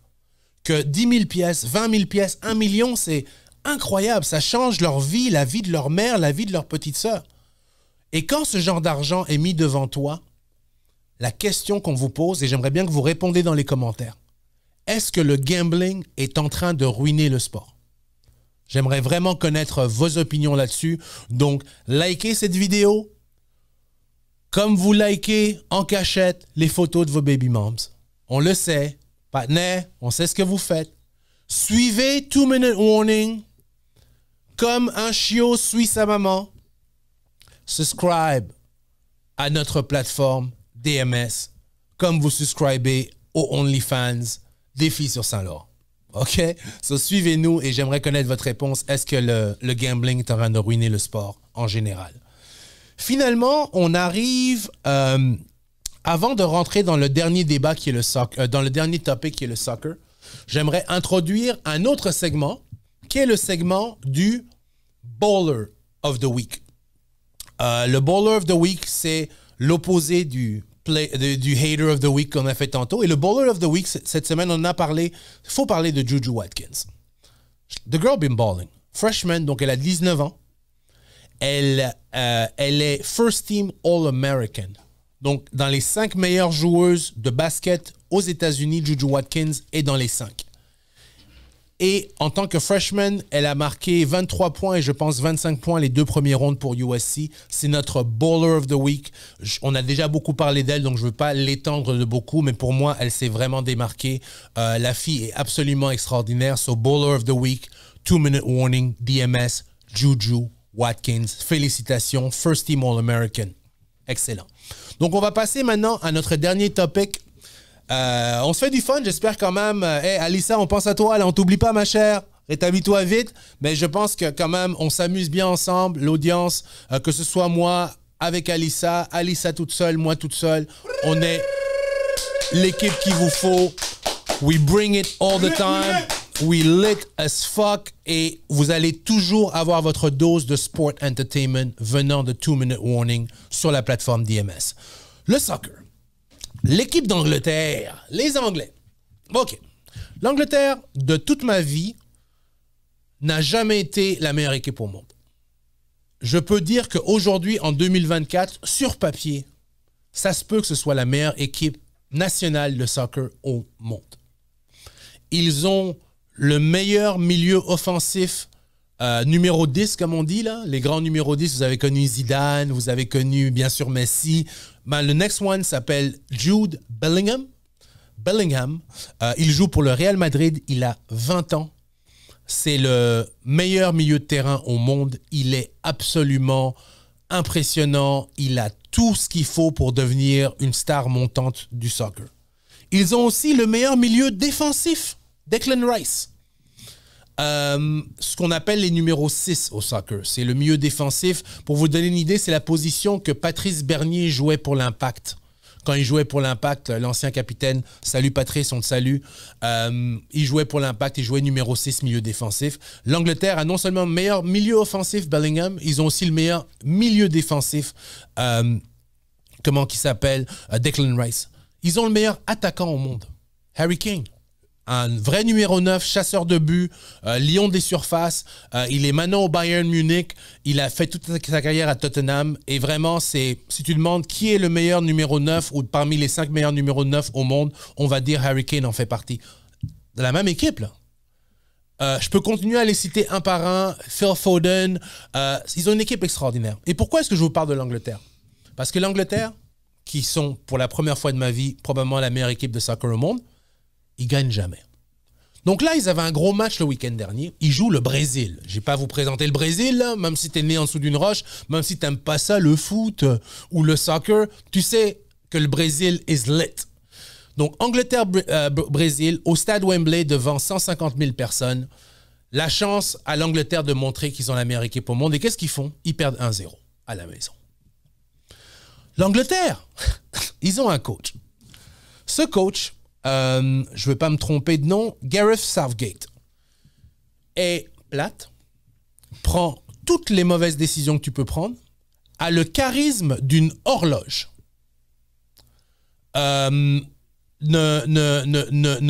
Que 10 000 pièces, 20 000 pièces, 1 million, c'est incroyable. Ça change leur vie, la vie de leur mère, la vie de leur petite sœur. Et quand ce genre d'argent est mis devant toi, la question qu'on vous pose, et j'aimerais bien que vous répondiez dans les commentaires, est-ce que le gambling est en train de ruiner le sport? J'aimerais vraiment connaître vos opinions là-dessus. Donc, likez cette vidéo. Comme vous likez en cachette les photos de vos baby moms. On le sait. Partner, on sait ce que vous faites. Suivez 2 Minute Warning comme un chiot suit sa maman. Subscribe à notre plateforme DMS comme vous subscribez aux OnlyFans des filles sur Saint-Laurent. OK? So, suivez-nous et j'aimerais connaître votre réponse. Est-ce que le gambling est en train de ruiner le sport en général? Finalement, on arrive, avant de rentrer dans le dernier débat qui est le soccer, dans le dernier topic qui est le soccer, j'aimerais introduire un autre segment qui est le segment du Bowler of the Week. Le Bowler of the Week, c'est l'opposé du Hater of the Week qu'on a fait tantôt. Et le Bowler of the Week, cette semaine, on a parlé, il faut parler de Juju Watkins. The girl been balling. Freshman, donc elle a 19 ans. Elle est First Team All-American. Donc, dans les 5 meilleures joueuses de basket aux États-Unis, Juju Watkins est dans les 5. Et en tant que freshman, elle a marqué 23 points et je pense 25 points les 2 premiers rounds pour USC. C'est notre Bowler of the Week. On a déjà beaucoup parlé d'elle, donc je ne veux pas l'étendre de beaucoup, mais pour moi, elle s'est vraiment démarquée. La fille est absolument extraordinaire. So, Bowler of the Week, 2 Minute Warning, DMS, Juju Watkins, félicitations, First Team All-American. Excellent. Donc, on va passer maintenant à notre dernier topic. On se fait du fun, j'espère quand même. Hey, Alyssa, on pense à toi, là, on t'oublie pas, ma chère. Rétablis-toi vite. Mais je pense que quand même, on s'amuse bien ensemble, l'audience, que ce soit moi, avec Alyssa. Alyssa toute seule, moi toute seule. On est l'équipe qu'il vous faut. We bring it all the time. We lit as fuck. Et vous allez toujours avoir votre dose de sport entertainment venant de 2 Minute Warning sur la plateforme DMS. Le soccer. L'équipe d'Angleterre. Les Anglais. OK. L'Angleterre, de toute ma vie, n'a jamais été la meilleure équipe au monde. Je peux dire qu'aujourd'hui, en 2024, sur papier, ça se peut que ce soit la meilleure équipe nationale de soccer au monde. Ils ont le meilleur milieu offensif numéro 10, comme on dit là. Les grands numéros 10, vous avez connu Zidane, vous avez connu bien sûr Messi. Ben, le next one s'appelle Jude Bellingham. Il joue pour le Real Madrid, il a 20 ans. C'est le meilleur milieu de terrain au monde. Il est absolument impressionnant. Il a tout ce qu'il faut pour devenir une star montante du soccer. Ils ont aussi le meilleur milieu défensif, Declan Rice. Ce qu'on appelle les numéros 6 au soccer. C'est le milieu défensif. Pour vous donner une idée, c'est la position que Patrice Bernier jouait pour l'Impact. Quand il jouait pour l'Impact, l'ancien capitaine, salut Patrice, on te salue, il jouait pour l'Impact, il jouait numéro 6, milieu défensif. L'Angleterre a non seulement le meilleur milieu offensif, Bellingham, ils ont aussi le meilleur milieu défensif, comment qu'il s'appelle, Declan Rice. Ils ont le meilleur attaquant au monde, Harry Kane. Un vrai numéro 9, chasseur de but, lion des surfaces. Il est maintenant au Bayern Munich. Il a fait toute sa carrière à Tottenham. Et vraiment, c'est si tu demandes qui est le meilleur numéro 9 ou parmi les 5 meilleurs numéros 9 au monde, on va dire Harry Kane en fait partie. De la même équipe, là. Je peux continuer à les citer un par un. Phil Foden. Ils ont une équipe extraordinaire. Et pourquoi est-ce que je vous parle de l'Angleterre? Parce que l'Angleterre, qui sont pour la première fois de ma vie probablement la meilleure équipe de soccer au monde, ils ne gagnent jamais. Donc là, ils avaient un gros match le week-end dernier. Ils jouent le Brésil. Je ne vais pas vous présenter le Brésil, là, même si tu es né en dessous d'une roche, même si tu n'aimes pas ça, le foot ou le soccer. Tu sais que le Brésil is lit. Donc Angleterre-Brésil, au stade Wembley, devant 150 000 personnes. La chance à l'Angleterre de montrer qu'ils ont la meilleure équipe au monde. Et qu'est-ce qu'ils font? Ils perdent 1-0 à la maison. L'Angleterre, ils ont un coach. Ce coach... je ne veux pas me tromper de nom, Gareth Southgate est plate, prend toutes les mauvaises décisions que tu peux prendre, a le charisme d'une horloge, ne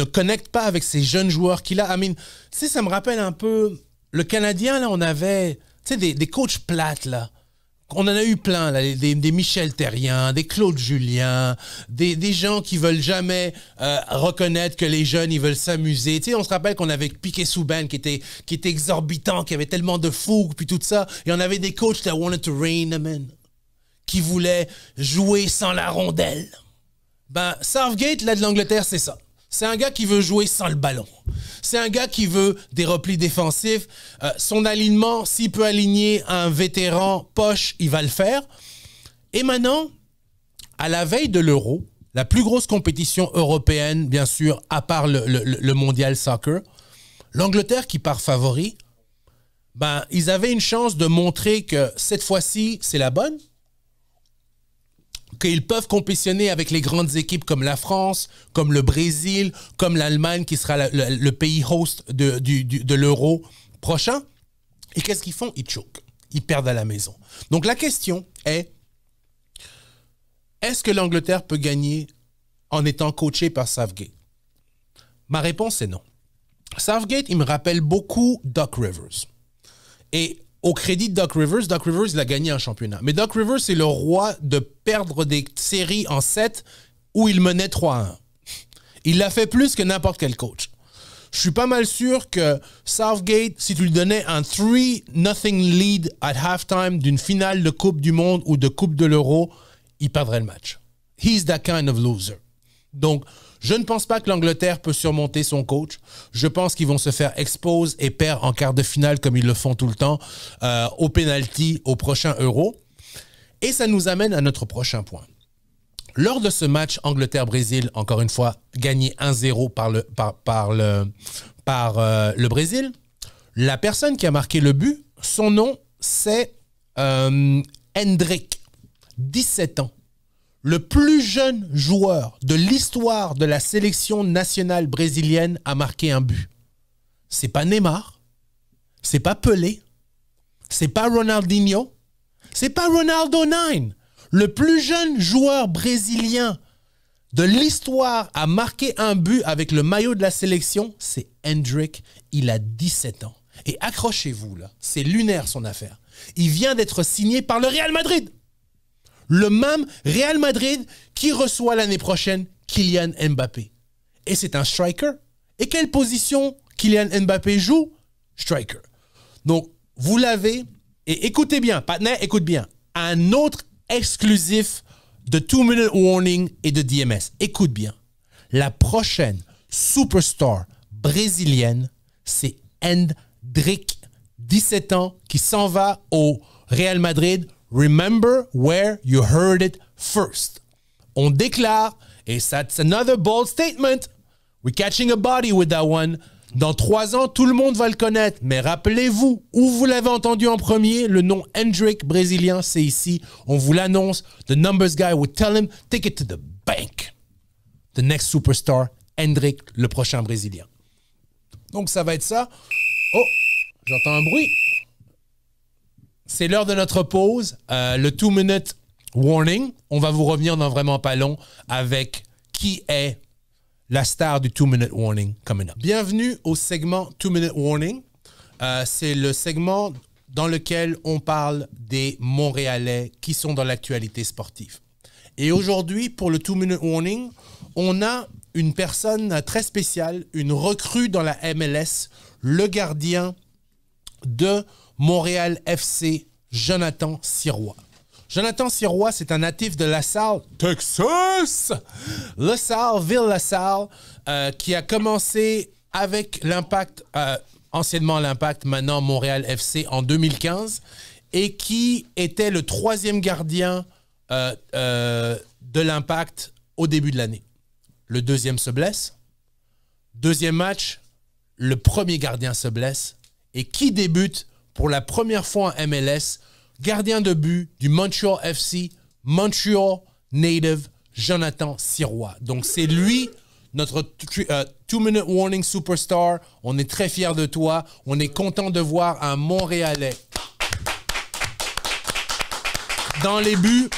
connecte pas avec ces jeunes joueurs qu'il a. I mean, tu sais, ça me rappelle un peu le Canadien, là, on avait des coachs plates, là. On en a eu plein, là, des Michel Therrien, des Claude Julien, des gens qui veulent jamais reconnaître que les jeunes, ils veulent s'amuser. Tu sais, on se rappelle qu'on avait Piqué Souban qui était exorbitant, qui avait tellement de fougue, puis tout ça. Et on avait des coachs that wanted to reign them in, qui voulaient jouer sans la rondelle. Ben, Southgate, là, de l'Angleterre, c'est ça. C'est un gars qui veut jouer sans le ballon. C'est un gars qui veut des replis défensifs. Son alignement, s'il peut aligner un vétéran poche, il va le faire. Et maintenant, à la veille de l'Euro, la plus grosse compétition européenne, bien sûr, à part le mondial soccer, l'Angleterre qui part favori, ben, ils avaient une chance de montrer que cette fois-ci, c'est la bonne. Qu'ils peuvent compétitionner avec les grandes équipes comme la France, comme le Brésil, comme l'Allemagne, qui sera le pays host de l'Euro prochain. Et qu'est-ce qu'ils font? Ils choquent. Ils perdent à la maison. Donc la question est-ce que l'Angleterre peut gagner en étant coachée par Southgate? Ma réponse est non. Southgate, il me rappelle beaucoup Doc Rivers. Et... au crédit de Doc Rivers, il a gagné un championnat. Mais Doc Rivers, c'est le roi de perdre des séries en 7 où il menait 3-1. Il l'a fait plus que n'importe quel coach. Je suis pas mal sûr que Southgate, si tu lui donnais un 3-0 lead at halftime d'une finale de Coupe du Monde ou de Coupe de l'Euro, il perdrait le match. He's that kind of loser. Donc, je ne pense pas que l'Angleterre peut surmonter son coach. Je pense qu'ils vont se faire expose et perdre en quart de finale comme ils le font tout le temps, au pénalty, au prochain Euro. Et ça nous amène à notre prochain point. Lors de ce match Angleterre-Brésil, encore une fois, gagné 1-0 par le Brésil, la personne qui a marqué le but, son nom, c'est Hendrik. 17 ans, le plus jeune joueur de l'histoire de la sélection nationale brésilienne a marqué un but. C'est pas Neymar, c'est pas Pelé, c'est pas Ronaldinho, c'est pas Ronaldo 9. Le plus jeune joueur brésilien de l'histoire a marqué un but avec le maillot de la sélection, c'est Hendrick. Il a 17 ans. Et accrochez-vous, là, c'est lunaire son affaire. Il vient d'être signé par le Real Madrid. Le même Real Madrid qui reçoit l'année prochaine Kylian Mbappé. Et c'est un striker. Et quelle position Kylian Mbappé joue? Striker. Donc, vous l'avez. Et écoutez bien, partner, écoute bien. Un autre exclusif de 2 Minute Warning et de DMS. Écoute bien. La prochaine superstar brésilienne, c'est Hendrick, 17 ans, qui s'en va au Real Madrid. Remember where you heard it first. On déclare, et that's another bold statement, we're catching a body with that one. Dans 3 ans, tout le monde va le connaître. Mais rappelez-vous, où vous l'avez entendu en premier, le nom Hendrick brésilien, c'est ici. On vous l'annonce. The numbers guy will tell him, take it to the bank. The next superstar, Hendrick, le prochain brésilien. Donc ça va être ça. Oh, j'entends un bruit. C'est l'heure de notre pause, le 2 Minute Warning. On va vous revenir dans vraiment pas long avec qui est la star du 2 Minute Warning coming up. Bienvenue au segment 2 Minute Warning. C'est le segment dans lequel on parle des Montréalais qui sont dans l'actualité sportive. Et aujourd'hui, pour le 2 Minute Warning, on a une personne très spéciale, une recrue dans la MLS, le gardien de Montréal FC, Jonathan Sirois. Jonathan Sirois, c'est un natif de LaSalle, Texas. LaSalle, Ville-LaSalle, qui a commencé avec l'Impact, anciennement l'Impact, maintenant Montréal FC, en 2015, et qui était le 3e gardien de l'Impact au début de l'année. Le 2e se blesse. 2e match, le 1er gardien se blesse. Et qui débute pour la première fois en MLS, gardien de but du Montreal FC, Montreal native, Jonathan Sirois. Donc c'est lui, notre 2 Minute Warning superstar. On est très fiers de toi. On est content de voir un Montréalais dans les buts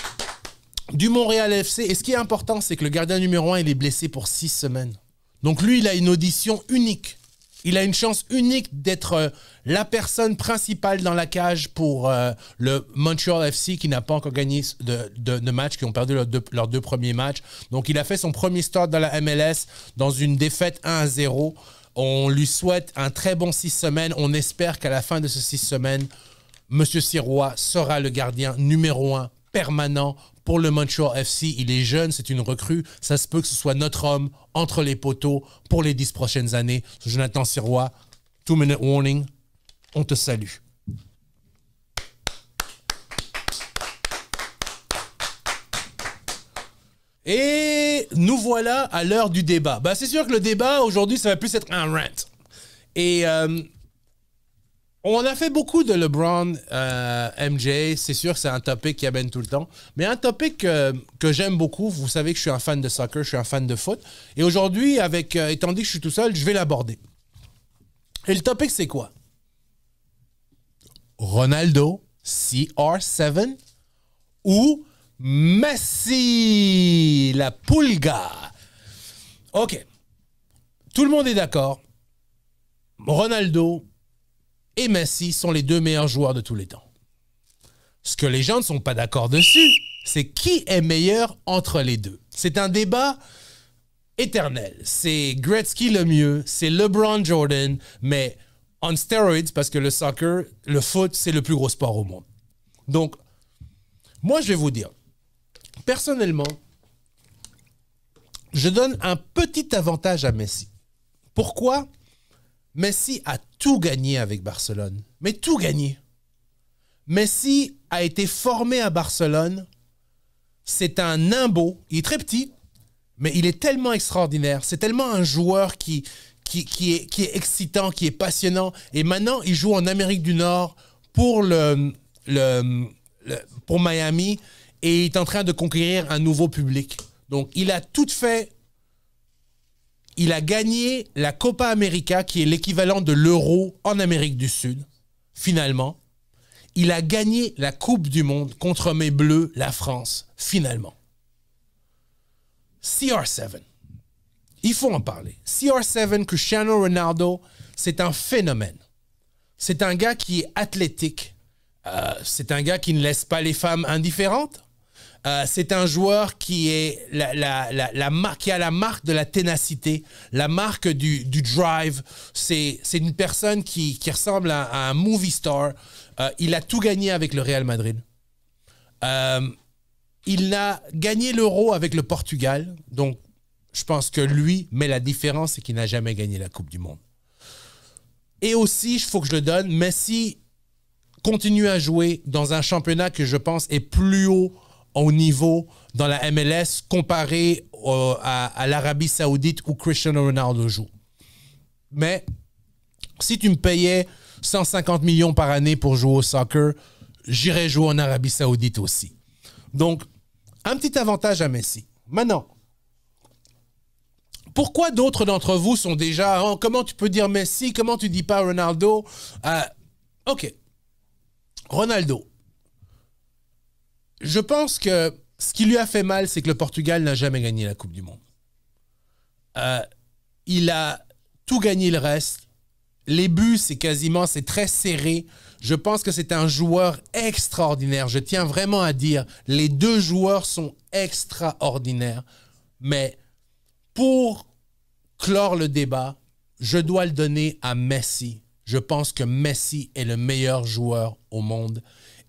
du Montréal FC. Et ce qui est important, c'est que le gardien numéro 1, il est blessé pour 6 semaines. Donc lui, il a une audition unique. Il a une chance unique d'être la personne principale dans la cage pour le Montreal FC qui n'a pas encore gagné de match, qui ont perdu leurs deux premiers matchs. Donc, il a fait son premier start dans la MLS dans une défaite 1-0. On lui souhaite un très bon 6 semaines. On espère qu'à la fin de ces 6 semaines, M. Sirois sera le gardien numéro 1 permanent pour le Montreal FC. Il est jeune, c'est une recrue. Ça se peut que ce soit notre homme entre les poteaux pour les 10 prochaines années. Jonathan Sirois, 2 Minute Warning, on te salue. Et nous voilà à l'heure du débat. Ben, c'est sûr que le débat, aujourd'hui, ça va plus être un rant. Et on a fait beaucoup de LeBron, MJ, c'est sûr que c'est un topic qui amène tout le temps, mais un topic que j'aime beaucoup. Vous savez que je suis un fan de soccer, je suis un fan de foot, et aujourd'hui, avec étant donné que je suis tout seul, je vais l'aborder. Et le topic, c'est quoi? Ronaldo, CR7, ou Messi, la Pulga. OK, tout le monde est d'accord, Ronaldo et Messi sont les 2 meilleurs joueurs de tous les temps. Ce que les gens ne sont pas d'accord dessus, c'est qui est meilleur entre les deux. C'est un débat éternel. C'est Gretzky le mieux, c'est LeBron Jordan, mais on steroids, parce que le soccer, le foot, c'est le plus gros sport au monde. Donc, moi, je vais vous dire, personnellement, je donne un petit avantage à Messi. Pourquoi? Messi a tout gagné avec Barcelone, mais tout gagné. Messi a été formé à Barcelone. C'est un nimbo. Il est très petit, mais il est tellement extraordinaire. C'est tellement un joueur qui est excitant, qui est passionnant. Et maintenant, il joue en Amérique du Nord pour Miami. et il est en train de conquérir un nouveau public. Donc, il a tout fait. Il a gagné la Copa América, qui est l'équivalent de l'Euro en Amérique du Sud, finalement. Il a gagné la Coupe du Monde contre mes Bleus, la France, finalement. CR7. Il faut en parler. CR7, Cristiano Ronaldo, c'est un phénomène. C'est un gars qui est athlétique. C'est un gars qui ne laisse pas les femmes indifférentes. C'est un joueur qui est qui a la marque de la ténacité, la marque du drive. C'est une personne qui ressemble à un movie star. Il a tout gagné avec le Real Madrid. Il a gagné l'Euro avec le Portugal. Donc, je pense que lui, mais la différence, c'est qu'il n'a jamais gagné la Coupe du Monde. Et aussi, il faut que je le donne, Messi continue à jouer dans un championnat que je pense est plus haut au niveau dans la MLS comparé à l'Arabie Saoudite où Cristiano Ronaldo joue. Mais si tu me payais 150 millions par année pour jouer au soccer, j'irais jouer en Arabie Saoudite aussi. Donc, un petit avantage à Messi. Maintenant, pourquoi d'autres d'entre vous sont déjà... Oh, comment tu peux dire Messi? Comment tu dis pas Ronaldo? OK. Ronaldo. Je pense que ce qui lui a fait mal, c'est que le Portugal n'a jamais gagné la Coupe du Monde. Il a tout gagné le reste. Les buts, c'est quasiment... C'est très serré. Je pense que c'est un joueur extraordinaire. Je tiens vraiment à dire, les deux joueurs sont extraordinaires. Mais... pour clore le débat, je dois le donner à Messi. Je pense que Messi est le meilleur joueur au monde.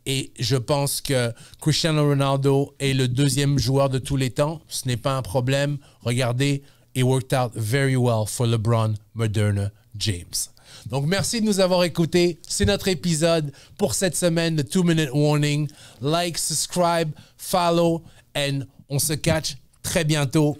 Et je pense que Cristiano Ronaldo est le deuxième joueur de tous les temps. Ce n'est pas un problème. Regardez, it worked out very well for LeBron, Moderna, James. Donc, merci de nous avoir écoutés. C'est notre épisode pour cette semaine de 2 Minute Warning. Like, subscribe, follow, and on se catch très bientôt.